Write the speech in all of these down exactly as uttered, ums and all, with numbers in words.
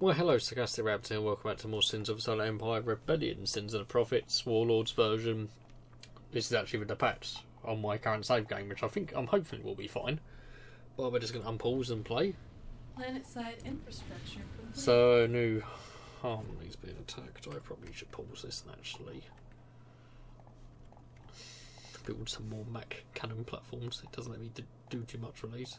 Well, hello Sarcastic Rabbit, and welcome back to more Sins of the Solar Empire Rebellion, Sins of the Prophets, Warlords version. This is actually with the patch on my current save game, which I think I'm um, hopefully will be fine. But we're just going to unpause and play. Planet-side infrastructure. Complete. So, New Harmony's being attacked. I probably should pause this and actually build some more Mac Cannon platforms. It doesn't let me do too much for these.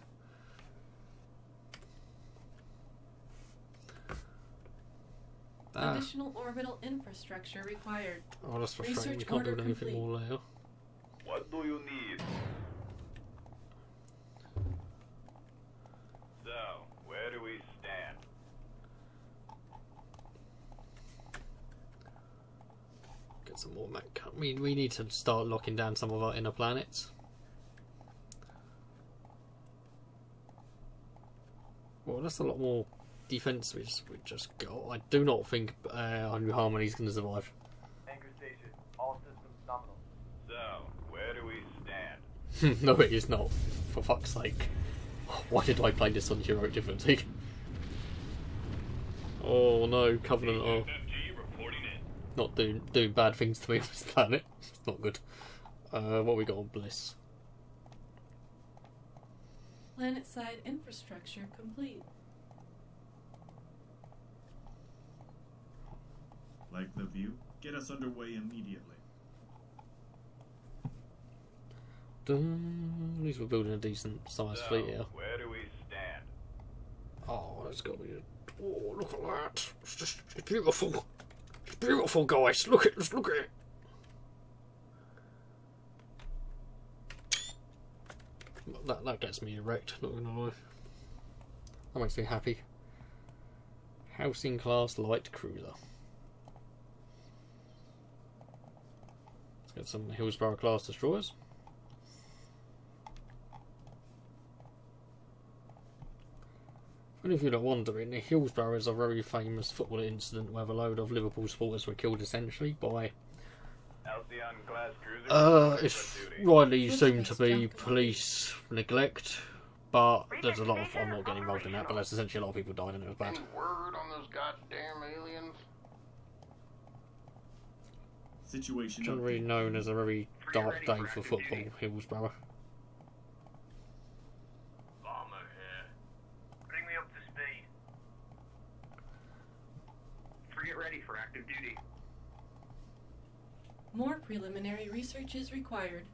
Ah. Additional orbital infrastructure required. Oh, that's frustrating. We can't build anything more there. What do you need? So, where do we stand? Get some more Mac. I mean, we need to start locking down some of our inner planets. Well, that's a lot more defense we just, we just got. I do not think uh, New Harmony is going to survive. Anchor station, all systems nominal. So, where do we stand? No, it is not. For fuck's sake. Why did I play this on hero difficulty? Oh no, Covenant are not doing, doing bad things to me on this planet. It's not good. Uh, what we got on Bliss? Planet-side infrastructure complete. Like the view, get us underway immediately. Dun, at least we're building a decent sized so, fleet here. Where do we stand? Oh, that's got to be. A, oh, look at that! It's just it's beautiful. It's beautiful, guys. Look at just look at it. That that gets me erect. Not gonna lie. That makes me happy. Halcyon-class light cruiser. Get some Hillsborough class destroyers. For any of you that wonder, in the Hillsborough is a very famous football incident where a load of Liverpool supporters were killed essentially by uh, it's rightly assumed to be police neglect, but there's a lot of, I'm not getting involved in that, but that's essentially a lot of people died and it was bad. Word on those goddamn aliens. Situation generally known as a very dark day for football, Hillsborough. Bomber here. Bring me up to speed. Get ready for active duty. More preliminary research is required.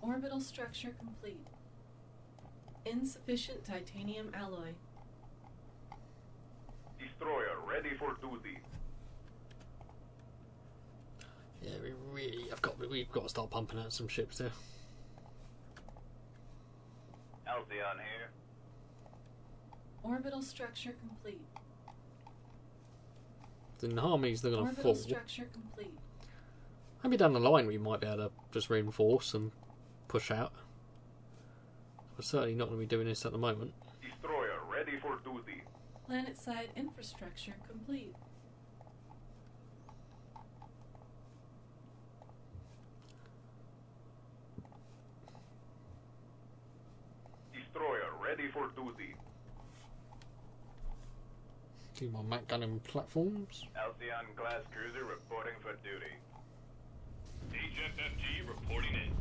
Orbital structure complete. Insufficient titanium alloy. Destroyer ready for duty. Yeah, we really I've got we've got to start pumping out some ships there. Albion here. Orbital structure complete. The Nahami's they're gonna fall. Orbital structure complete. Maybe down the line we might be able to just reinforce and push out. We're certainly not gonna be doing this at the moment. Destroyer ready for duty. Planet-side infrastructure complete. Destroyer ready for duty. Do my Mac Cannon platforms. Halcyon-class cruiser reporting for duty. H F M G reporting in.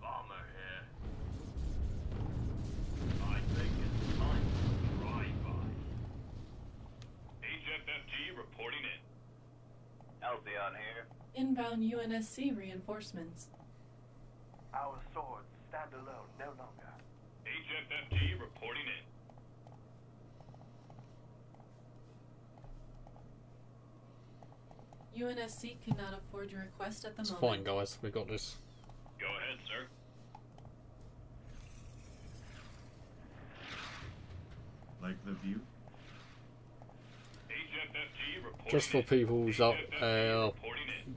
Bomber here. I think it's time. F F G reporting in. Halcyon here. Inbound U N S C reinforcements. Our swords stand alone no longer. H F M G reporting in. U N S C cannot afford your request at the it's moment. It's fine, guys. We got this. Go ahead, sir. Like the view? Just for people's up, uh,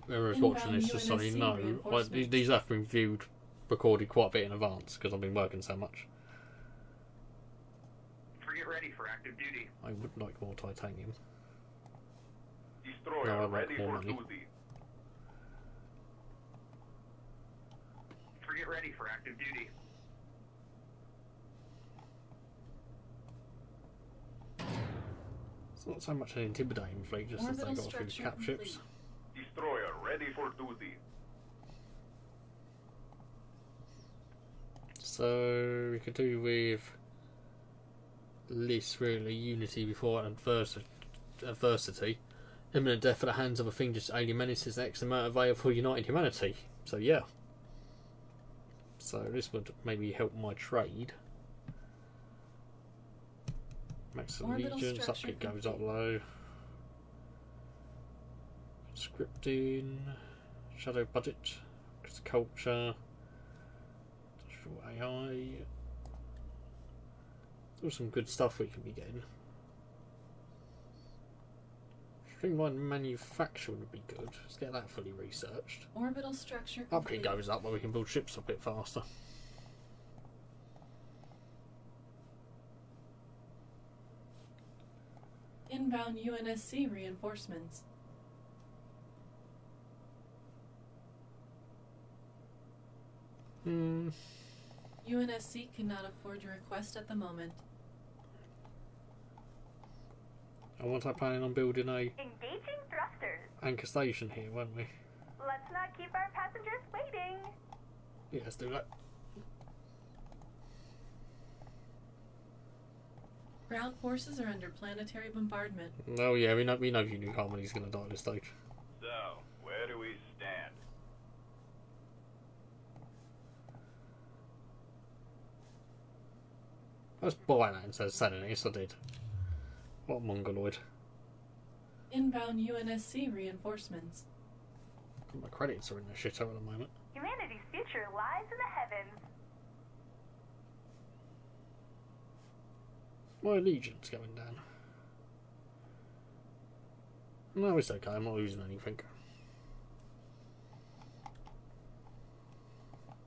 whoever's watching this, just so you know, I, these have been viewed, recorded quite a bit in advance because I've been working so much. Get ready for active duty. I would like more titanium. Destroyer no, I like ready more for money. Duty. Get ready for active duty. It's not so much an intimidating fleet, just as they got through the cap ships. Destroyer ready for duty. So we could do with less really unity before adversity. adversity. Imminent death at the hands of a thing just alien menaces X amount of value for united humanity. So yeah. So this would maybe help my trade. Max allegiance, upkeep goes up low. Scripting, shadow budget, culture, industrial A I. There's some good stuff we can be getting. Streamlined manufacturing would be good. Let's get that fully researched. Orbital structure. Upkeep goes up, where we can build ships a bit faster. Inbound U N S C reinforcements. Hmm. U N S C cannot afford your request at the moment. I want to planning on building a engaging thrusters anchor station here, won't we? Let's not keep our passengers waiting. Yeah, let's do that. Ground forces are under planetary bombardment. Oh yeah, we know we know New Harmony's going to die at this stage. So, where do we stand? Let's buy that instead of selling it. Yes, I did. What a mongoloid. Inbound U N S C reinforcements. My credits are in the shithole at the moment. Humanity's future lies in the heavens. My allegiance going down. No, it's okay, I'm not losing anything.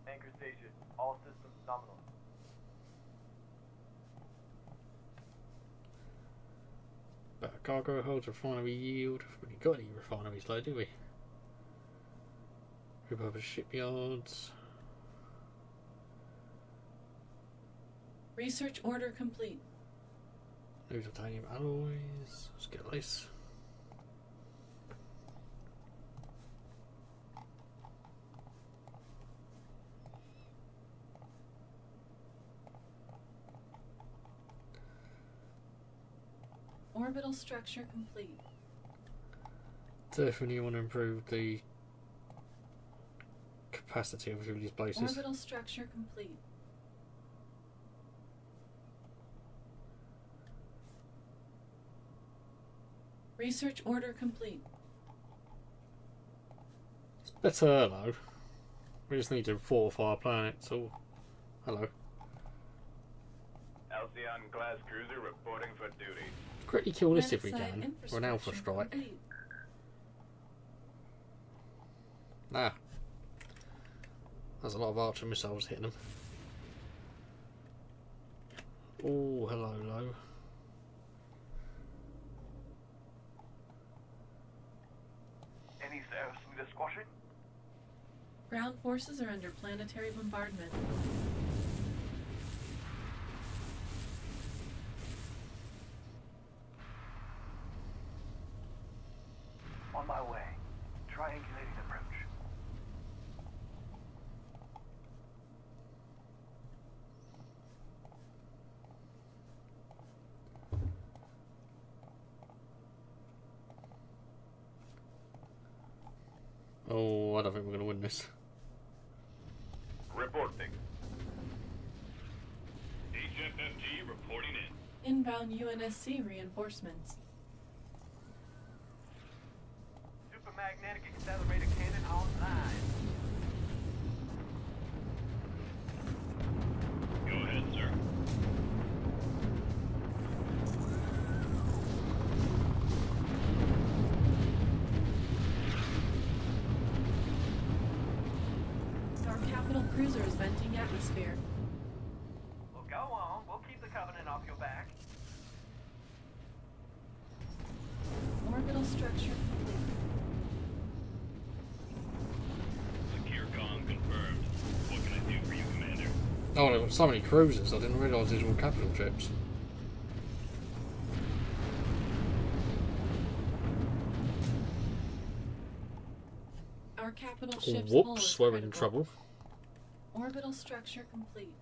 Anchor station, all systems nominal. Better cargo holds, refinery yield. We've really got any refineries though, do we? Repurpose shipyards. Research order complete. New titanium alloys. Let's get this. Orbital structure complete. Definitely want to improve the capacity of these places. Orbital structure complete. Research order complete. It's better though. We just need to fortify our planet, so hello. Halcyon-class cruiser reporting for duty. Quickly kill this if we can. Or an alpha strike. Complete. Nah. There's a lot of archer missiles hitting them. Oh, hello, low. Ground forces are under planetary bombardment. On my way. Triangulating approach. Oh, I don't think we're going to win this. Reporting. H F M G reporting in. Inbound U N S C reinforcements. Supermagnetic accelerator cannon online. Go ahead, sir. Cruiser is venting atmosphere. Well, go on. We'll keep the Covenant off your back. Orbital structure complete. Secure comm confirmed. What can I do for you, Commander? Oh, there were so many cruisers. I didn't realise these were capital ships. Our capital ship's Whoops, we're in trouble. Orbital structure complete.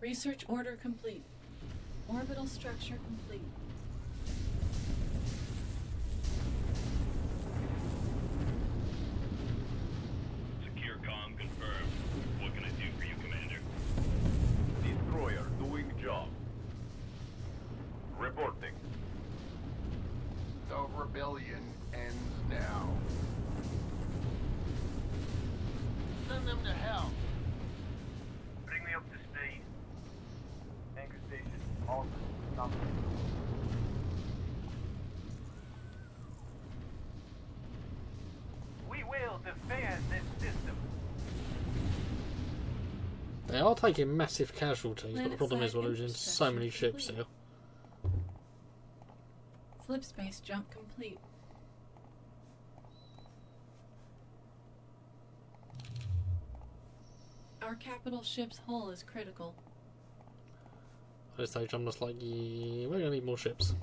Research order complete. Orbital structure complete. Secure comm confirmed. What can I do for you, Commander? Destroyer doing job. Reporting. The rebellion ends now. Send them to hell. Bring me up to speed. Anchor station. All stop. We will defend this system. They are taking massive casualties, but the problem is we're losing so many ships here. Slip space jump complete. Our capital ship's hull is critical. At this stage, I'm just like, yeah, we're gonna need more ships.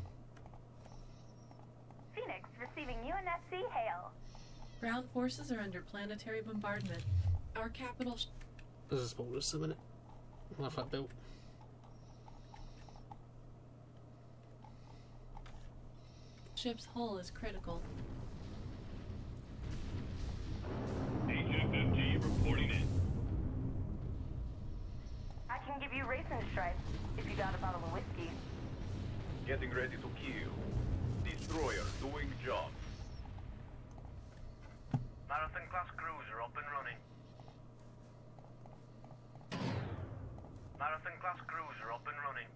Phoenix receiving U N S C hail. Ground forces are under planetary bombardment. Our capital. Sh this is what just a minute. My flat built. Ship's hull is critical. H F M G reporting in. I can give you racing stripes. If you got a bottle of whiskey. Getting ready to kill. Destroyer doing job. Marathon class cruiser up and running. Marathon class cruiser up and running.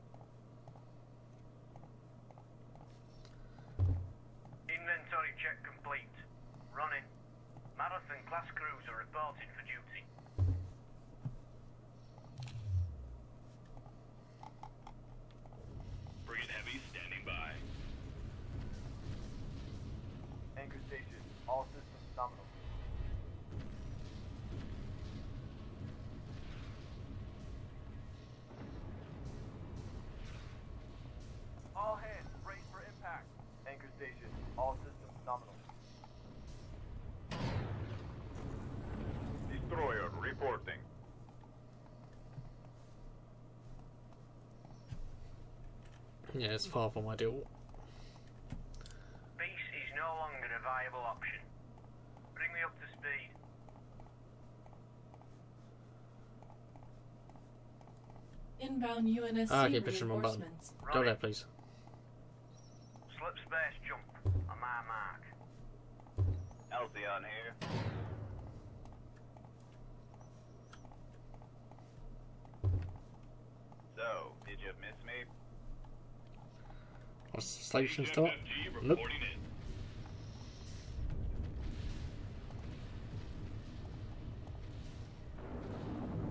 Inventory check complete. Running. Marathon class cruiser reporting for duty. Heavy standing by. Anchor station. All systems nominal. All hands brace for impact. Anchor station. All systems nominal. Destroyer reporting. Yeah, it's far from ideal. Peace is no longer a viable option. Bring me up to speed. Inbound U N S C ah, okay, reinforcements. Right. Go there, please. Slip space jump on my mark. Halcyon here. So, did you miss me? Station stop. Nope.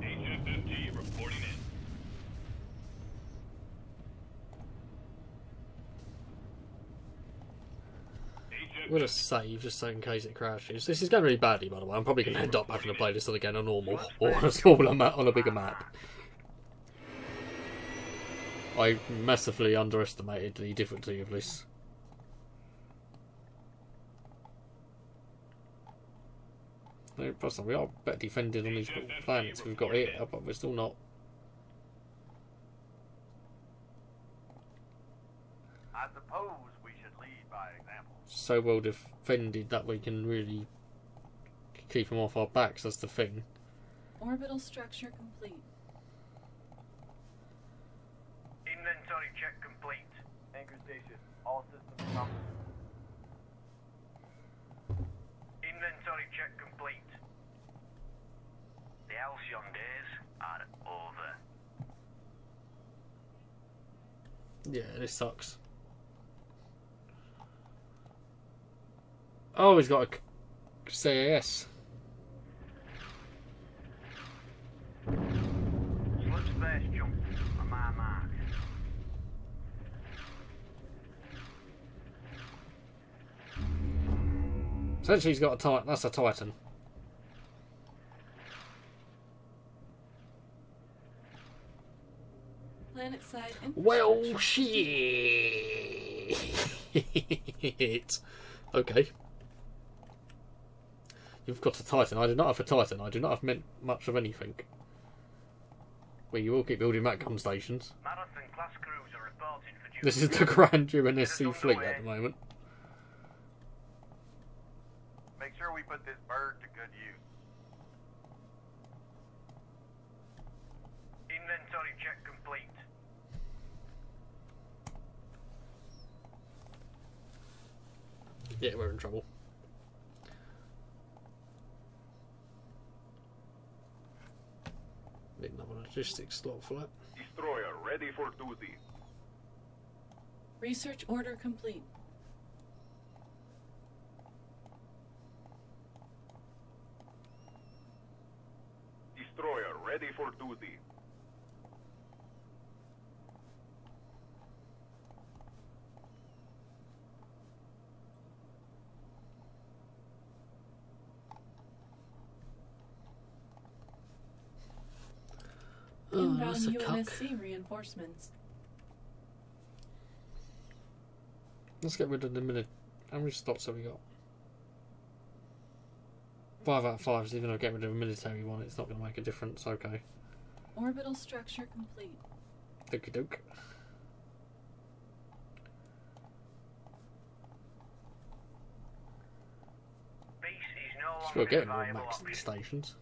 H F M G reporting in. We'll just save just so in case it crashes. This is going really badly, by the way. I'm probably going to end up having to play this all again on normal or on a smaller map, on a bigger map. I massively underestimated the difficulty of this. No, plus we are better defended on these little planets we've got here, but we're still not. I suppose we should lead by example. So well defended that we can really keep them off our backs. That's the thing. Orbital structure complete. Inventory check complete. Anchor station. All systems nominal. Inventory check complete. The Halcyon days are over. Yeah, this sucks. Oh, he's got a C A S. Slip space jump on my mark. Essentially, he's got a Titan. That's a Titan. Oh shit! Okay. You've got a Titan. I do not have a Titan. I do not have meant much of anything. Well, you will keep building Matcom stations. Marathon class crews are reporting for duty. This is the grand U N S C fleet at the moment. Make sure we put this bird to good use. Inventory check complete. Yeah, we're in trouble. Need another logistics slot for that. Destroyer ready for duty. Research order complete. Destroyer ready for duty. Inbound oh, U N S C reinforcements. Let's get rid of the minute. How many slots have we got? Five out of five, so even though I get rid of a military one, it's not going to make a difference. Okay. Orbital structure complete. Dokey doke. Still getting more max stations.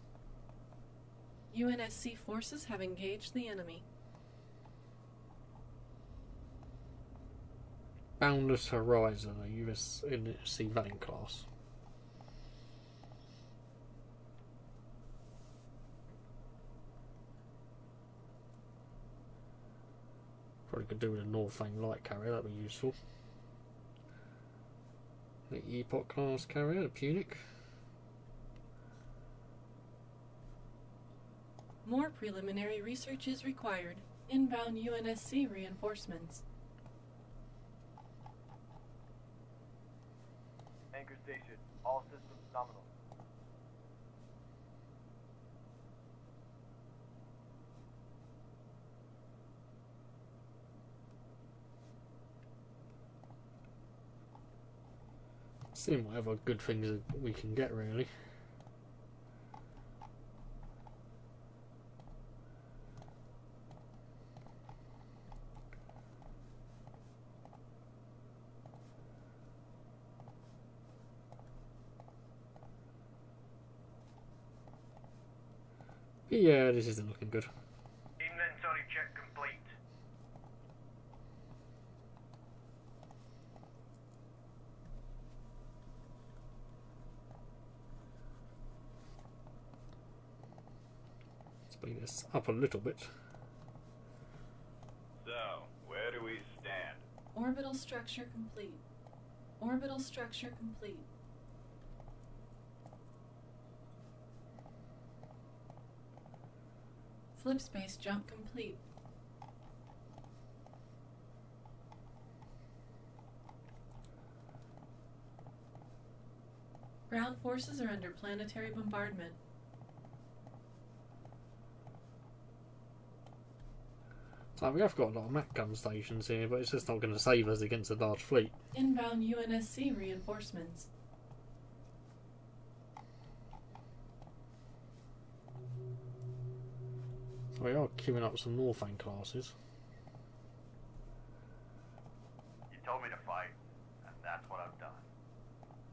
U N S C forces have engaged the enemy. Boundless Horizon, a U N S C Valiant class. Probably could do with a Northang light carrier, that'd be useful. The Epoch-class carrier, the Punic. More preliminary research is required. Inbound U N S C reinforcements. Anchor station. All systems nominal. Seeing whatever good things that we can get, really. Yeah, this isn't looking good. Inventory check complete. Let's bring this up a little bit. So, where do we stand? Orbital structure complete. Orbital structure complete. Flip space jump complete. Ground forces are under planetary bombardment. So we have got a lot of Mac Cannon stations here, but it's just not going to save us against a large fleet. Inbound U N S C reinforcements. We are queuing up some Northang classes. You told me to fight, and that's what I've done.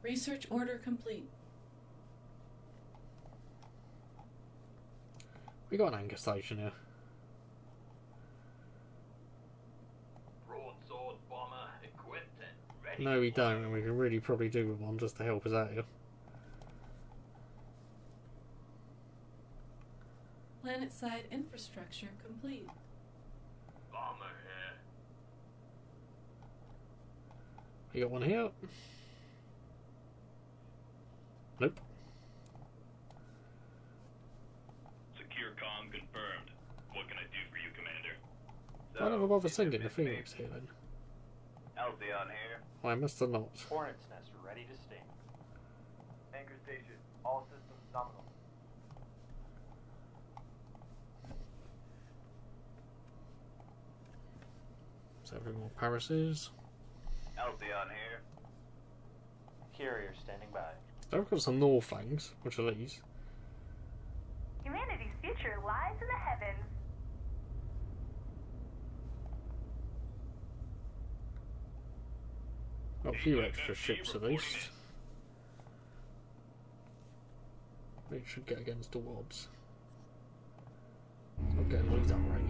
Research order complete. We got an anchor station here. Broad sword bomber equipped and ready. No, we don't, and we can really probably do with one just to help us out here. Planet-side infrastructure complete. Bomber here. We got one here. Nope. Secure comm confirmed. What can I do for you, Commander? So, I don't bother sending the Phoenix here then. Halcyon here. Why must I not? Hornet's nest ready to sting. Anchor station. All systems nominal. Is that where more Paris is? Albion here. Carrier standing by. I've got some Northangs, which are these. Humanity's future lies in the heavens. Got a few extra ships at least. They should get against the Wobs. Not getting leave that right.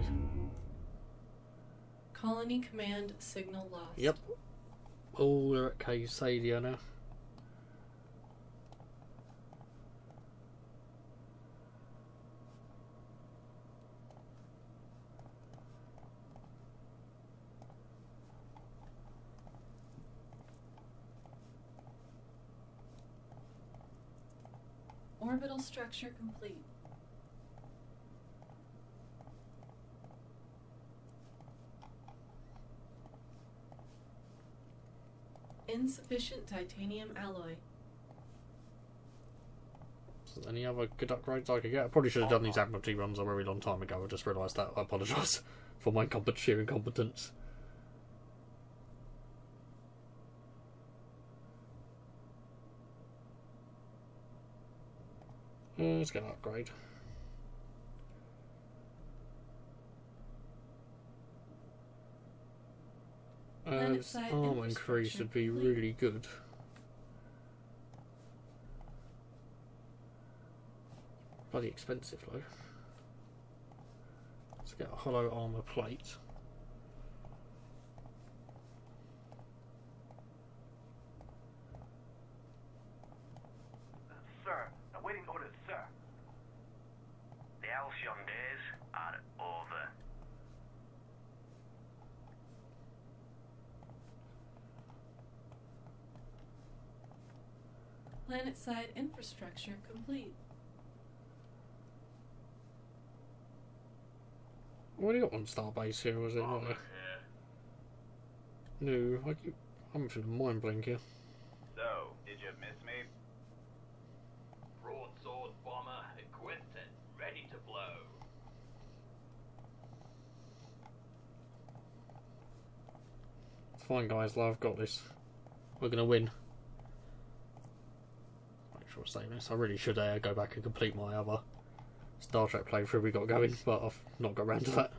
Colony command signal lost. Yep. Oh, we're at Cave Sadia now. Orbital structure complete. Insufficient titanium alloy. So any other good upgrades I could get? I probably should have done these Admiralty runs a very long time ago. I just realised that. I apologise for my sheer incompetence. Mm, let's get an upgrade. Uh, this arm increase would be really good. Bloody expensive though. Let's get a hollow armour plate. Sir, awaiting orders, sir. The Halcyon days are over. Planet-side infrastructure complete. What do you got on Star Base here? Was it? Oh, yeah. No, I keep, I'm feeling mind blank here. So, did you miss me? Broad sword bomber equipped and ready to blow. It's fine, guys. I've got this. We're gonna win. Saying this, I really should uh, go back and complete my other Star Trek playthrough we got going, but I've not got around to that.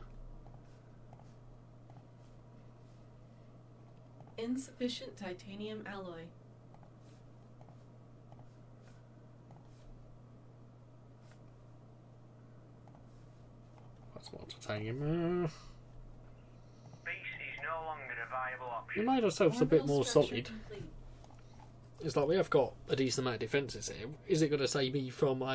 Insufficient titanium alloy. That's more titanium. Uh, Base is no longer a viable option. You made ourselves a bit more solid. Complete. It's like we have got a decent amount of defences here. Is it going to save me from a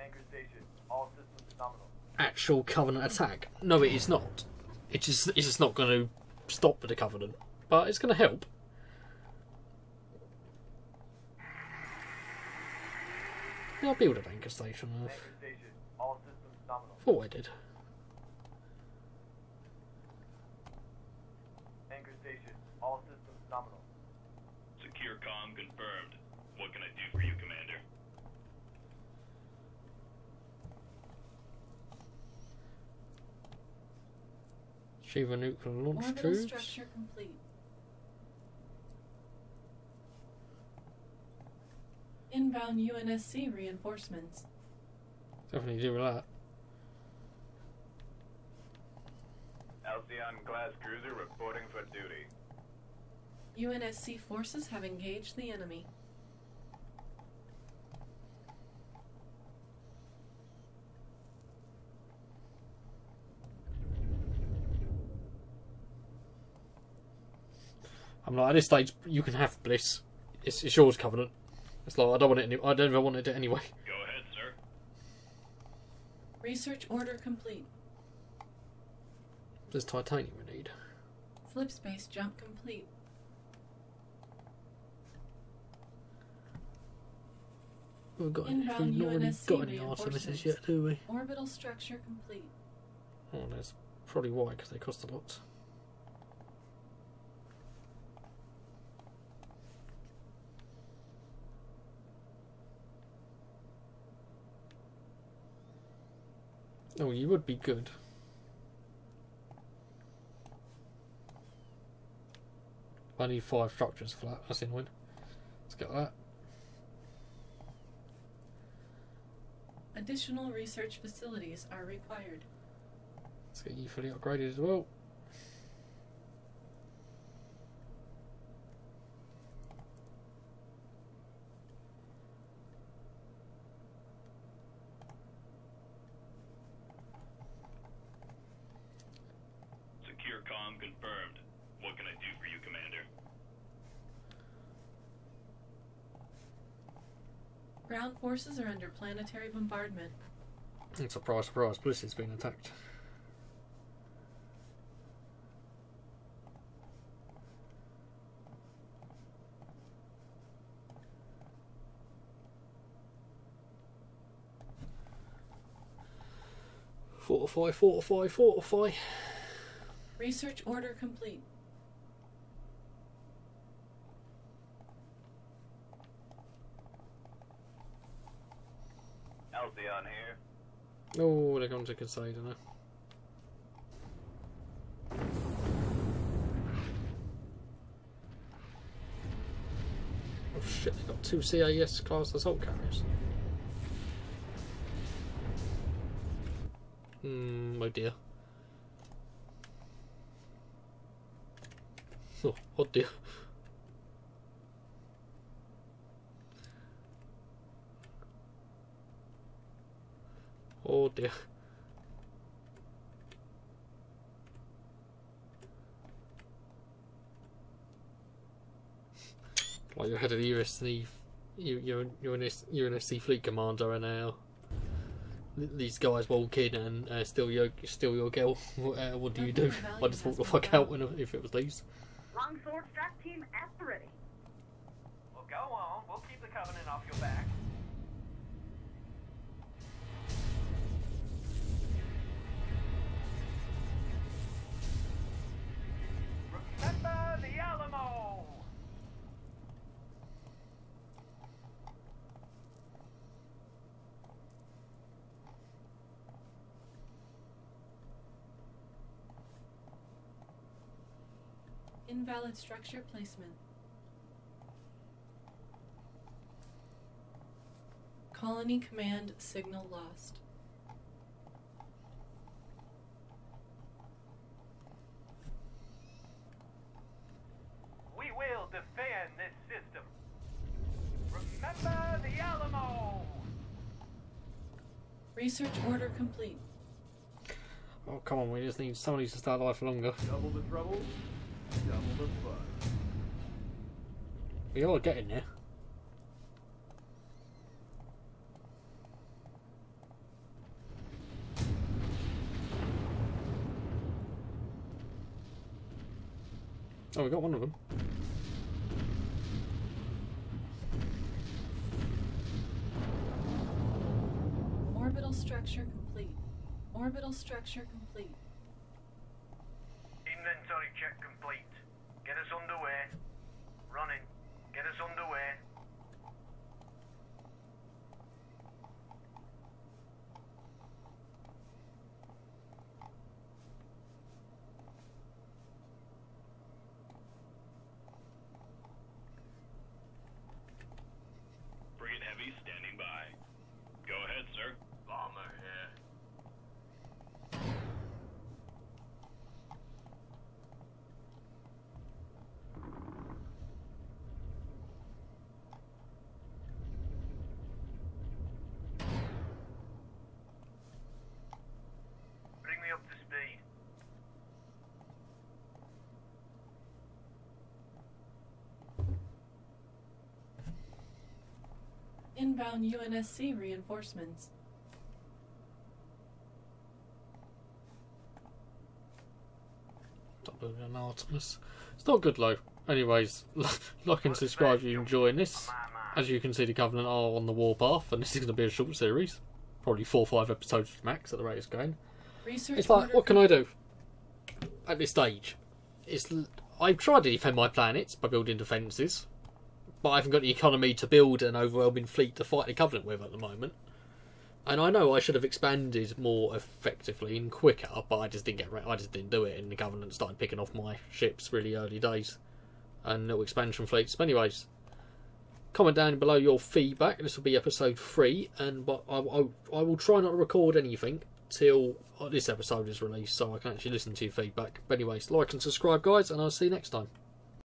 Anchor station. All systems nominal. Actual Covenant attack? No, it is not. It just, it's just not going to stop with the Covenant, but it's going to help. I'll build an Anchor station. Anchor station. All systems nominal. Thought I did. Anchor station. All systems nominal. Com confirmed. What can I do for you, Commander? Shiva nuclear launch tubes. Orbital structure complete. Inbound U N S C reinforcements. Definitely do with that. Halcyon-class cruiser reporting for duty. U N S C forces have engaged the enemy. I'm like, at this stage, you can have Bliss. It's, it's yours, Covenant. It's like I don't want it. Any I don't ever want it anyway. Go ahead, sir. Research order complete. There's titanium we need. Flip space jump complete. We've got Inbound any, we've not got any Artemises yet, do we? Orbital structure complete. Oh, that's probably why, because they cost a lot. Oh, you would be good. I need five structures for that. That's in win. Let's get that. Additional research facilities are required. Let's get you fully upgraded as well. Secure comm confirmed. What can I do for you, Commander? Ground forces are under planetary bombardment. And surprise, surprise, Bliss has been attacked. Fortify, fortify, fortify. Research order complete. Halcyon here. Oh, they're going to Casada now. Oh shit, they've got two C A S class assault carriers. Mm, oh dear. Oh, oh dear. Oh dear. Like you had an U N S C, U N S C fleet commander, and now these guys walk in and uh, steal your steal your girl. Uh, what do you do? I just walk the fuck out when, if it was these. Longsword strike team at the ready. Well, go on. We'll keep the Covenant off your back. Remember the Alamo. Invalid structure placement. Colony command signal lost. We will defend this system. Remember the Alamo! Research order complete. Oh, come on, we just need somebody to start life longer. Double the trouble. Double the fun. We all get in there. Oh, we got one of them. Orbital structure complete. Orbital structure complete. Inventory check complete. Get us underway. Running. Get us underway. Brigade Heavy standing by. Go ahead, sir. Bomber here. Inbound U N S C reinforcements. Stop moving on Artemis. It's not good though. Anyways, like and subscribe if you're enjoying this. As you can see, the Covenant are on the warpath, and this is going to be a short series. Probably four or five episodes max at the rate it's going. Research it's like, what can I do at this stage? It's I've tried to defend my planets by building defences. But I haven't got the economy to build an overwhelming fleet to fight the Covenant with at the moment. And I know I should have expanded more effectively and quicker, but I just didn't get. I just didn't do it, and the Covenant started picking off my ships really early days. and little expansion fleets. But anyways, comment down below your feedback. This will be episode three, and but I, I, I will try not to record anything till this episode is released, so I can actually listen to your feedback. But anyways, like and subscribe, guys, and I'll see you next time.